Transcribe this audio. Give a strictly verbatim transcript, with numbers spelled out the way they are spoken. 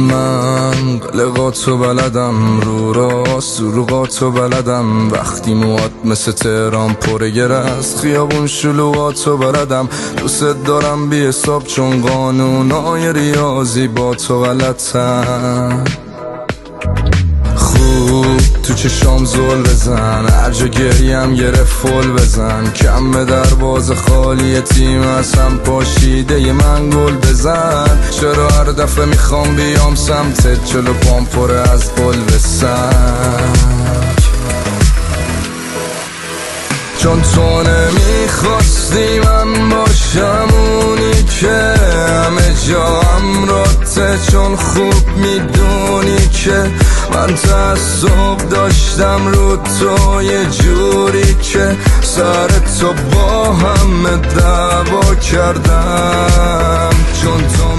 من قلقاتو بلدم، رو راست دروغاتو بلدم، وقتی موات مثل تهران پره گرست خیابون شلوغاتو بلدم. دوست دارم بی حساب چون قانونای ریاضی با تو غلطن. تو چشام زل بزن، هر جا گریم گرفت فول بزن، کم به درواز خالی تیم از هم پاشیده ی من گل بزن. چرا هر دفعه میخوام بیام سمتت چلو پام پره از گل بسن؟ چون تو نمیخواستی من باشم اونی که همه جا همراته، چون خوب میدونی که من تعصب داشتم رو تو یه جوری که سر تو با همه دعوا کردم. چون تو